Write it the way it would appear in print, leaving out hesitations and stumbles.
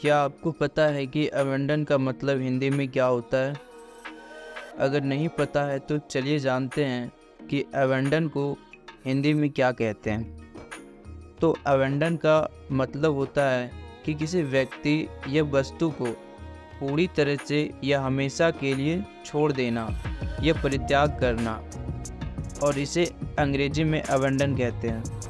क्या आपको पता है कि अबंडन का मतलब हिंदी में क्या होता है? अगर नहीं पता है तो चलिए जानते हैं कि अबंडन को हिंदी में क्या कहते हैं। तो अबंडन का मतलब होता है कि किसी व्यक्ति या वस्तु को पूरी तरह से या हमेशा के लिए छोड़ देना या परित्याग करना, और इसे अंग्रेजी में अबंडन कहते हैं।